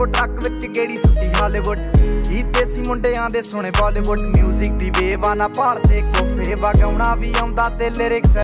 rainbow truck ਵਿੱਚ ਗੇੜੀ ਸੁੱਤੀ Hollywood ਈ ਦੇਸੀ ਮੁੰਡਿਆਂ ਦੇ ਸੋਹਣੇ ਬਾਲੀਵੁੱਡ ਮਿਊਜ਼ਿਕ ਦੀ ਵੇਵ ਆ ਨਾ ਭਾਲਦੇ ਕੋਫੇ ਵਗਾਉਣਾ ਵੀ ਆਉਂਦਾ ਤੇ ਲਿਰਿਕਸ